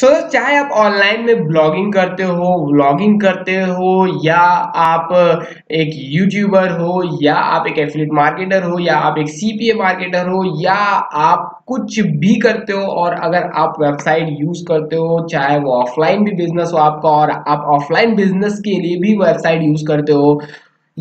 सो चाहे आप ऑनलाइन में ब्लॉगिंग करते हो या आप एक यूट्यूबर हो या आप एक एफिलिएट मार्केटर हो या आप एक सीपीए मार्केटर हो या आप कुछ भी करते हो, और अगर आप वेबसाइट यूज़ करते हो, चाहे वो ऑफलाइन भी बिजनेस हो आपका और आप ऑफलाइन बिजनेस के लिए भी वेबसाइट यूज़ करते हो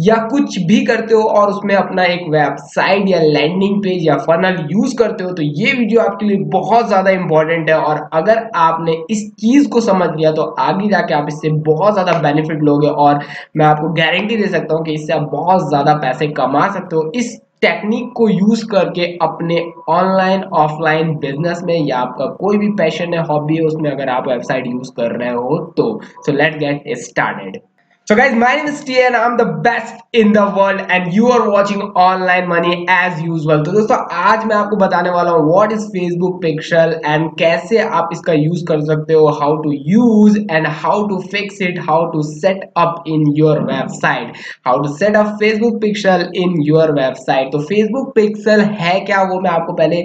या कुछ भी करते हो और उसमें अपना एक वेबसाइट या लैंडिंग पेज या फनल यूज़ करते हो, तो ये वीडियो आपके लिए बहुत ज़्यादा इंपॉर्टेंट है। और अगर आपने इस चीज़ को समझ लिया तो आगे जाके आप इससे बहुत ज़्यादा बेनिफिट लोगे, और मैं आपको गारंटी दे सकता हूँ कि इससे आप बहुत ज़्यादा पैसे कमा सकते हो इस टेक्निक को यूज़ करके अपने ऑनलाइन ऑफलाइन बिजनेस में, या आपका कोई भी पैशन है, हॉबी है, उसमें अगर आप वेबसाइट यूज़ कर रहे हो तो। So let's get started. So guys, my name is T and I'm the best in the world and you are watching Online Money as usual। तो दोस्तों आज मैं आपको बताने वाला हूँ what is Facebook Pixel and कैसे आप इसका use कर सकते हो, how to use and how to fix it, how to set up in your website, how to set up Facebook Pixel in your website। तो Facebook Pixel है क्या, वो मैं आपको पहले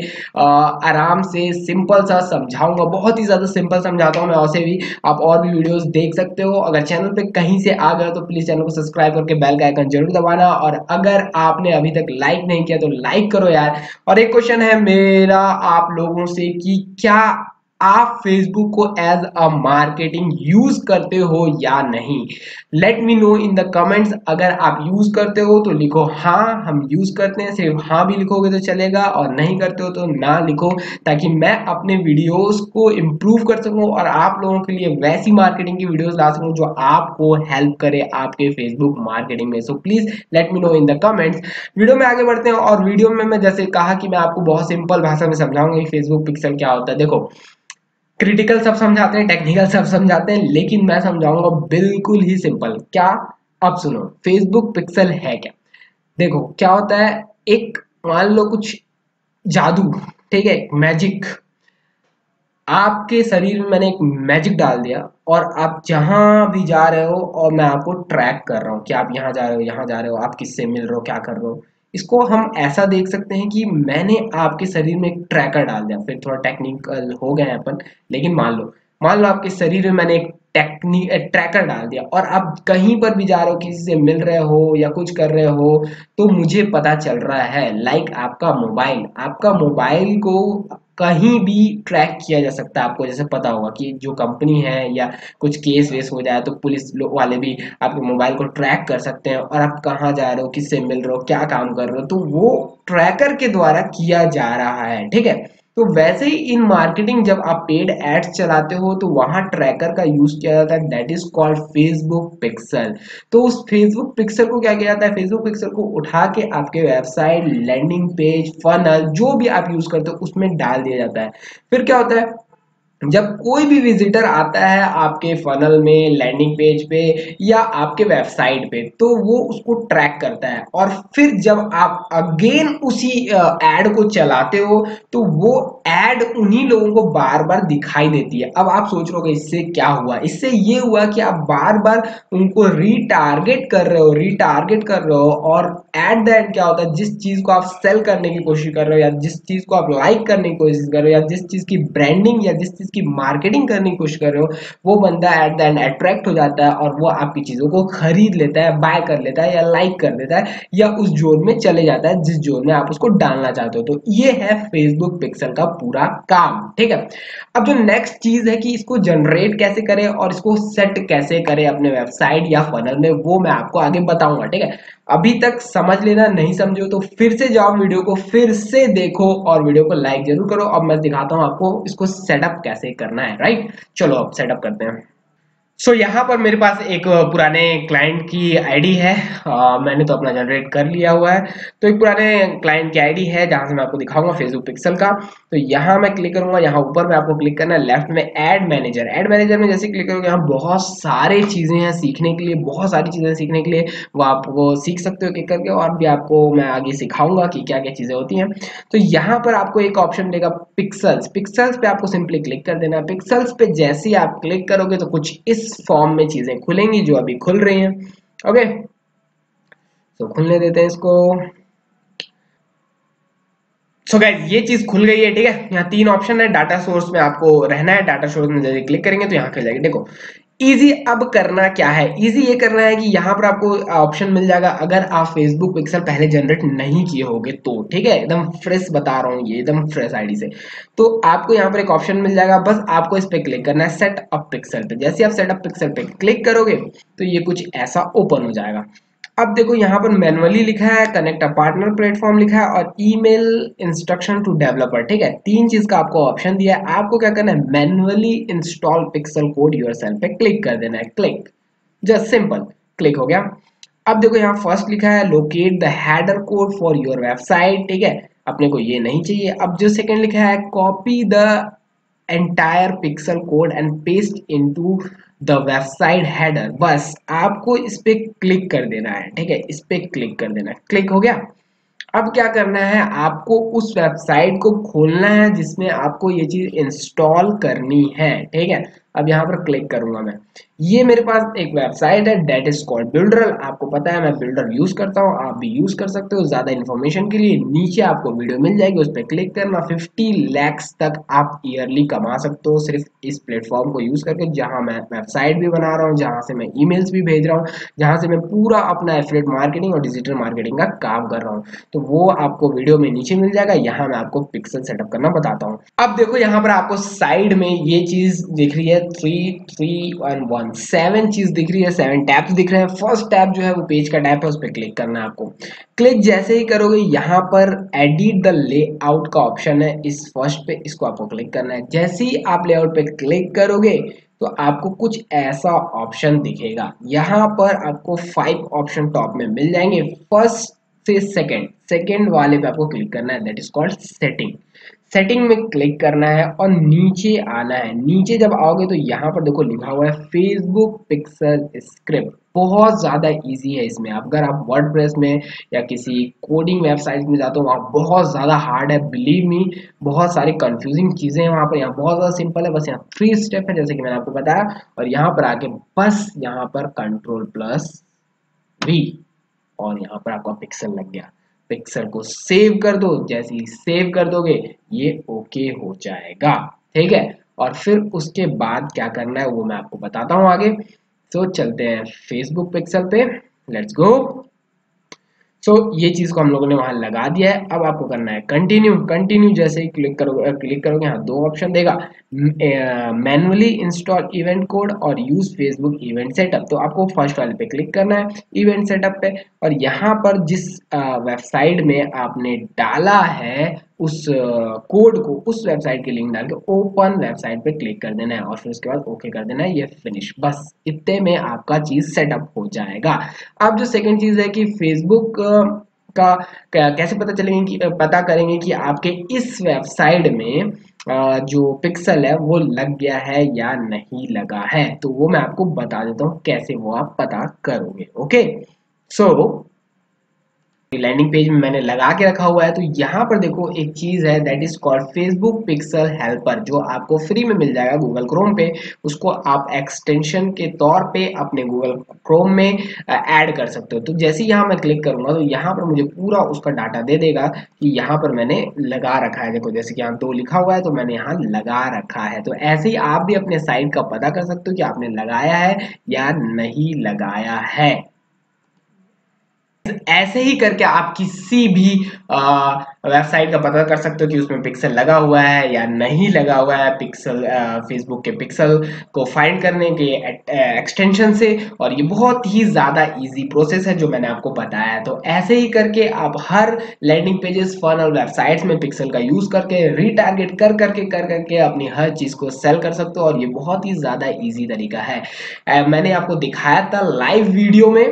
आराम से सिंपल सा समझाऊंगा, बहुत ही ज़्यादा सिंपल समझाता हूँ मैं। वैसे भी आप और भी वीडियोस देख सकते हो, अगर चैनल पे कहीं से आ गए तो प्लीज चैनल को सब्सक्राइब करके बेल का आइकन जरूर दबाना, और अगर आपने अभी तक लाइक नहीं किया तो लाइक करो यार। और एक क्वेश्चन है मेरा आप लोगों से कि क्या आप फेसबुक को एज अ मार्केटिंग यूज करते हो या नहीं। Let me know in the comments. अगर आप यूज करते हो तो लिखो हाँ हम यूज करते हैं, सिर्फ हाँ भी लिखोगे तो चलेगा, और नहीं करते हो तो ना लिखो, ताकि मैं अपने वीडियोस को इम्प्रूव कर सकूं और आप लोगों के लिए वैसी मार्केटिंग की वीडियोस ला सकूं जो आपको हेल्प करे आपके फेसबुक मार्केटिंग में। So please let me know in the comments. Video में आगे बढ़ते हैं, और वीडियो में मैं जैसे कहा कि मैं आपको बहुत सिंपल भाषा में समझाऊंगा कि फेसबुक पिक्सल क्या होता है। देखो क्रिटिकल सब समझाते हैं, टेक्निकल सब समझाते हैं, लेकिन मैं समझाऊंगा बिल्कुल ही सिंपल। क्या अब सुनो फेसबुक पिक्सल है क्या। देखो क्या होता है, एक मान लो कुछ जादू, ठीक है, मैजिक, आपके शरीर में मैंने एक मैजिक डाल दिया और आप जहाँ भी जा रहे हो और मैं आपको ट्रैक कर रहा हूँ कि आप यहाँ जा रहे हो, यहाँ जा रहे हो, आप किससे मिल रहे हो, क्या कर रहे हो। इसको हम ऐसा देख सकते हैं कि मैंने आपके शरीर में एक ट्रैकर डाल दिया। फिर थोड़ा टेक्निकल हो गए हैं अपन, लेकिन मान लो आपके शरीर में मैंने एक ट्रैकर डाल दिया और आप कहीं पर भी जा रहे हो, किसी से मिल रहे हो या कुछ कर रहे हो तो मुझे पता चल रहा है। लाइक आपका मोबाइल को कहीं भी ट्रैक किया जा सकता है। आपको जैसे पता होगा कि जो कंपनी है या कुछ केस वेस हो जाए तो पुलिस वाले भी आपके मोबाइल को ट्रैक कर सकते हैं, और आप कहाँ जा रहे हो, किससे मिल रहे हो, क्या काम कर रहे हो, तो वो ट्रैकर के द्वारा किया जा रहा है, ठीक है। तो वैसे ही इन मार्केटिंग जब आप पेड एड्स चलाते हो तो वहाँ ट्रैकर का यूज किया जाता है, that is called Facebook pixel. तो उस फेसबुक पिक्सल को क्या किया जाता है, फेसबुक पिक्सल को उठा के आपके वेबसाइट, लैंडिंग पेज, फनल, जो भी आप यूज करते हो उसमें डाल दिया जाता है। फिर क्या होता है, जब कोई भी विजिटर आता है आपके फनल में, लैंडिंग पेज पे या आपके वेबसाइट पे, तो वो उसको ट्रैक करता है, और फिर जब आप अगेन उसी ऐड को चलाते हो तो वो ऐड उन्हीं लोगों को बार बार दिखाई देती है। अब आप सोच रहे हो इससे क्या हुआ, इससे ये हुआ कि आप बार बार उनको रीटारगेट कर रहे हो, और एट द एंड क्या होता है, जिस चीज़ को आप सेल करने की कोशिश कर रहे हो या जिस चीज़ को आप लाइक करने की कोशिश कर रहे हो या जिस चीज़ की ब्रांडिंग या जिस की मार्केटिंग करने की कोशिश कर रहे हो, वो बंदा एट द एंड अट्रैक्ट हो जाता है और वो आपकी चीजों को खरीद लेता है, बाय कर लेता है या लाइक कर लेता है या उस जोन में चले जाता है जिस जोन में आप उसको डालना चाहते हो। तो ये है फेसबुक पिक्सल का पूरा काम, ठीक है। अब जो नेक्स्ट चीज है कि इसको जनरेट कैसे करें और इसको सेट कैसे करें अपने वेबसाइट या फनल में, वो मैं आपको आगे बताऊंगा, ठीक है। अभी तक समझ लेना, नहीं समझो तो फिर से जाओ वीडियो को, फिर से देखो और वीडियो को लाइक जरूर करो। अब मैं दिखाता हूँ आपको इसको सेटअप कैसे करना है, राइट। चलो अब सेटअप करते हैं। सो यहाँ पर मेरे पास एक पुराने क्लाइंट की आईडी है, मैंने तो अपना जनरेट कर लिया हुआ है। तो एक पुराने क्लाइंट की आईडी है जहाँ से मैं आपको दिखाऊंगा फेसबुक पिक्सल का। तो यहाँ मैं क्लिक करूँगा, यहाँ ऊपर में आपको क्लिक करना है, लेफ्ट में ऐड मैनेजर में जैसे क्लिक करूँगा, यहाँ बहुत सारी चीज़ें हैं सीखने के लिए, वो आपको सीख सकते हो क्लिक करके, और भी आपको मैं आगे सिखाऊँगा कि क्या क्या चीज़ें होती हैं। तो यहाँ पर आपको एक ऑप्शन देगा पिक्सल्स पर आपको सिंपली क्लिक कर देना। पिक्सल्स पर जैसे ही आप क्लिक करोगे तो कुछ इस फॉर्म में चीजें खुलेंगी जो अभी खुल रही हैं, ओके। तो खुलने देते हैं इसको। सो गाइज ये चीज खुल गई है, ठीक है। यहाँ तीन ऑप्शन है, डाटा सोर्स में आपको रहना है, डाटा सोर्स में जैसे क्लिक करेंगे तो यहाँ खुल जाएगा। देखो इजी अब करना क्या है, इजी ये करना है कि यहाँ पर आपको ऑप्शन मिल जाएगा अगर आप Facebook पिक्सल पहले जनरेट नहीं किए होंगे तो, ठीक है, एकदम फ्रेश बता रहा हूँ, ये एकदम फ्रेश आईडी से। तो आपको यहाँ पर एक ऑप्शन मिल जाएगा, बस आपको इस पर क्लिक करना है सेट अप पिक्सल पे। जैसे आप सेट अप पिक्सल पे क्लिक करोगे तो ये कुछ ऐसा ओपन हो जाएगा। अब देखो यहाँ पर मैनुअली लिखा है, कनेक्ट अ पार्टनर प्लेटफॉर्म लिखा है और ईमेल इंस्ट्रक्शन टू डेवलपर, ठीक है, तीन चीज का आपको ऑप्शन दिया है। आपको क्या करना है, manually install pixel code yourself पे क्लिक कर देना है, क्लिक, जस्ट सिंपल, क्लिक हो गया। अब देखो यहाँ फर्स्ट लिखा है locate the header code for your website, ठीक है, अपने को ये नहीं चाहिए। अब जो सेकेंड लिखा है copy the entire pixel code and paste into the website header, बस आपको इस पे क्लिक कर देना है, ठीक है, इस पे क्लिक कर देना है, क्लिक हो गया। अब क्या करना है, आपको उस वेबसाइट को खोलना है जिसमें आपको ये चीज इंस्टॉल करनी है, ठीक है। अब यहाँ पर क्लिक करूंगा मैं, ये मेरे पास एक वेबसाइट है डेट इज कॉल्ड बिल्डरल, आपको पता है मैं बिल्डर यूज करता हूँ, आप भी यूज कर सकते हो। ज्यादा इन्फॉर्मेशन के लिए नीचे आपको वीडियो मिल जाएगी, उस पर क्लिक करना। 50 लाख तक आप ईयरली कमा सकते हो सिर्फ इस प्लेटफॉर्म को यूज करके, जहाँ मैं वेबसाइट भी बना रहा हूँ, जहाँ से मैं ईमेल्स भी भेज रहा हूँ, जहाँ से मैं पूरा अपना एफिलिएट मार्केटिंग और डिजिटल मार्केटिंग का काम कर रहा हूँ। तो वो आपको वीडियो में नीचे मिल जाएगा, यहाँ मैं आपको पिक्सल सेटअप करना बताता हूँ। अब देखो यहाँ पर आपको साइड में ये चीज दिख रही है 3, 3, 1, 1, 7 चीज दिख रही है, 7 टैब्स दिख रहे हैं। फर्स्ट टैब जो है वो पेज का टैब है, उस पर क्लिक करना है आपको। क्लिक जैसे ही करोगे यहाँ पर एडिट द लेआउट का ऑप्शन है, इस फर्स्ट पे इसको आपको क्लिक करना है। जैसे ही आप लेआउट पे क्लिक करोगे तो आपको कुछ ऐसा ऑप्शन दिखेगा, यहाँ पर आपको 5 ऑप्शन टॉप में मिल जाएंगे। फर्स्ट से सेकेंड वाले पे आपको क्लिक करना है, that is called setting. Setting में क्लिक करना है और नीचे आना है। नीचे जब आओगे तो यहाँ पर देखो लिखा हुआ है फेसबुक पिक्सल स्क्रिप्ट, बहुत ज़्यादा इजी है। इसमें अगर आप वर्डप्रेस में या किसी कोडिंग वेबसाइट में जाते हो वहाँ बहुत ज़्यादा हार्ड है, बिलीव मी, बहुत सारी कंफ्यूजिंग चीज़ें हैं वहाँ पर, यहाँ बहुत ज़्यादा सिंपल है। बस यहाँ 3 स्टेप है जैसे कि मैंने आपको बताया, और यहाँ पर आके बस यहाँ पर Ctrl+V और यहाँ पर आपका पिक्सल लग गया। पिक्सल को सेव कर दो, जैसे ही सेव कर दोगे ये ओके हो जाएगा, ठीक है। और फिर उसके बाद क्या करना है वो मैं आपको बताता हूँ आगे। सो चलते हैं फेसबुक पिक्सल पे, लेट्स गो। सो ये चीज को हम लोगों ने वहां लगा दिया है। अब आपको करना है कंटिन्यू। कंटिन्यू जैसे ही क्लिक करोगे यहाँ 2 ऑप्शन देगा, मैनुअली इंस्टॉल इवेंट कोड और यूज फेसबुक इवेंट सेटअप। तो आपको फर्स्ट वाले पे क्लिक करना है, इवेंट सेटअप पे, और यहाँ पर जिस वेबसाइट में आपने डाला है उस कोड को, उस वेबसाइट की लिंक डाल के ओपन वेबसाइट पे क्लिक कर देना है और फिर उसके बाद ओके कर देना है, ये फिनिश। बस इतने में आपका चीज सेटअप हो जाएगा। अब जो सेकंड चीज है कि फेसबुक का कैसे पता करेंगे कि आपके इस वेबसाइट में जो पिक्सल है वो लग गया है या नहीं लगा है, तो वो मैं आपको बता देता हूँ कैसे वो आप पता करोगे। ओके, सो लैंडिंग पेज में मैंने लगा के रखा हुआ है, तो यहाँ पर देखो एक चीज है that is called Facebook pixel helper, जो आपको फ्री में मिल जाएगा गूगल क्रोम पे। उसको आप एक्सटेंशन के तौर पे अपने गूगल क्रोम में ऐड कर सकते हो। तो जैसे ही यहाँ मैं क्लिक करूंगा तो यहाँ पर मुझे पूरा उसका डाटा दे देगा कि यहाँ पर मैंने लगा रखा है। देखो जैसे कि यहाँ 2 लिखा हुआ है तो मैंने यहाँ लगा रखा है। तो ऐसे ही आप भी अपने साइट का पता कर सकते हो कि आपने लगाया है या नहीं लगाया है। ऐसे ही करके आप किसी भी वेबसाइट का पता कर सकते हो कि उसमें पिक्सल लगा हुआ है या नहीं लगा हुआ है। पिक्सल फेसबुक के पिक्सल को फाइंड करने के एक्सटेंशन से, और ये बहुत ही ज़्यादा इजी प्रोसेस है जो मैंने आपको बताया है। तो ऐसे ही करके आप हर लैंडिंग पेजेस, फनल वेबसाइट्स में पिक्सल का यूज़ करके रीटारगेट कर करके अपनी हर चीज़ को सेल कर सकते हो, और ये बहुत ही ज़्यादा ईजी तरीका है। मैंने आपको दिखाया था लाइव वीडियो में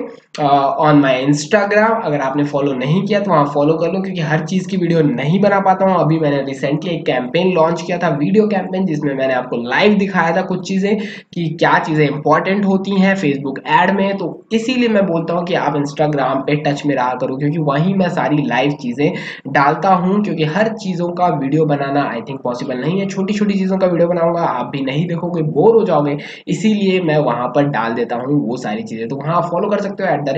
ऑन माई इंस्टाग्राम, अगर आपने फॉलो नहीं किया तो वहाँ फॉलो कर लो, क्योंकि हर चीज़ की वीडियो नहीं बना पाता हूँ। अभी मैंने रिसेंटली एक कैंपेन लॉन्च किया था, वीडियो कैंपेन, जिसमें मैंने आपको लाइव दिखाया था कुछ चीज़ें कि क्या चीज़ें इंपॉर्टेंट होती हैं फेसबुक ऐड में। तो इसीलिए मैं बोलता हूँ कि आप इंस्टाग्राम पे टच में रहा करो, क्योंकि वहीं मैं सारी लाइव चीज़ें डालता हूँ, क्योंकि हर चीज़ों का वीडियो बनाना आई थिंक पॉसिबल नहीं है। छोटी छोटी चीज़ों का वीडियो बनाऊँगा, आप भी नहीं देखोगे, बोर हो जाओगे, इसीलिए मैं वहाँ पर डाल देता हूँ वो सारी चीज़ें। तो वहाँ फॉलो कर सकते हो @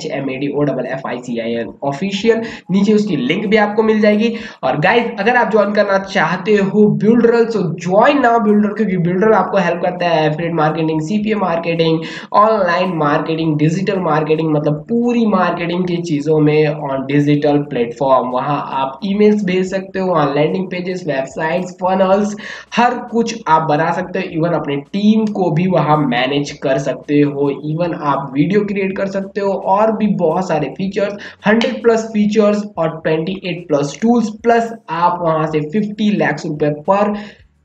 TOUCHIDAHMADOFFICIAL ऑफिशियल। नीचे उसकी लिंक भी आपको मिल जाएगी। और गाइज अगर आप ज्वाइन करना चाहते हो Builderall, so join now Builderall, क्योंकि Builderall आपको हेल्प करता है affiliate marketing, CPA marketing, online marketing, digital marketing, मतलब पूरी मार्केटिंग की चीजों में ऑन डिजिटल प्लेटफॉर्म। वहां आप ईमेल्स भेज सकते हो, on landing pages, websites, funnels, हर कुछ आप बना सकते हो। इवन अपने टीम को भी वहां मैनेज कर सकते हो, इवन आप वीडियो क्रिएट कर सकते हो, और भी बहुत सारे फीचर्स, 100 प्लस फीचर्स और 28 प्लस टूल्स, प्लस आप वहां से 50 लाख रुपए पर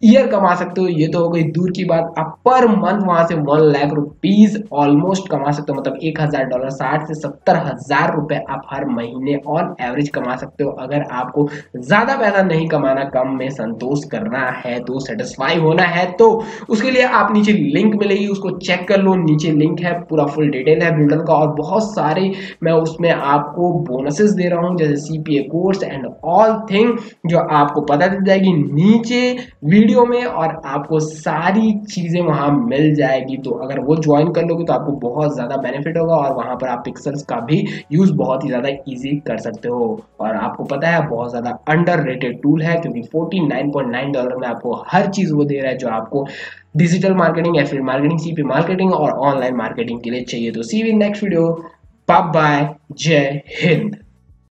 ईयर कमा सकते हो। ये तो हो गई दूर की बात, आप पर मंथ वहां से 1 लाख रुपीज ऑलमोस्ट कमा सकते हो, मतलब $1,000, 60 से 70 हजार रुपए आप हर महीने ऑन एवरेज कमा सकते हो। अगर आपको ज्यादा पैसा नहीं कमाना, कम में संतोष करना है तो सेटिस्फाई होना है, तो उसके लिए आप नीचे लिंक मिलेगी उसको चेक कर लो, नीचे लिंक है, पूरा फुल डिटेल है Builderall का, और बहुत सारे मैं उसमें आपको बोनसेस दे रहा हूँ जैसे CPA course and all thing, जो आपको पता चल जाएगी नीचे वीडियो में, और आपको सारी चीजें वहां मिल जाएगी। तो अगर वो ज्वाइन कर लोगे तो आपको बहुत ज्यादा बेनिफिट होगा, और वहां पर आप पिक्सल्स का भी यूज बहुत ही ज्यादा इजी कर सकते हो। और आपको पता है बहुत ज्यादा अंडररेटेड टूल है, क्योंकि $49.9 में आपको हर चीज वो दे रहा है जो आपको digital marketing, affiliate marketing, CPA marketing और ऑनलाइन मार्केटिंग के लिए चाहिए। तो see you in next video, bye bye, जय हिंद।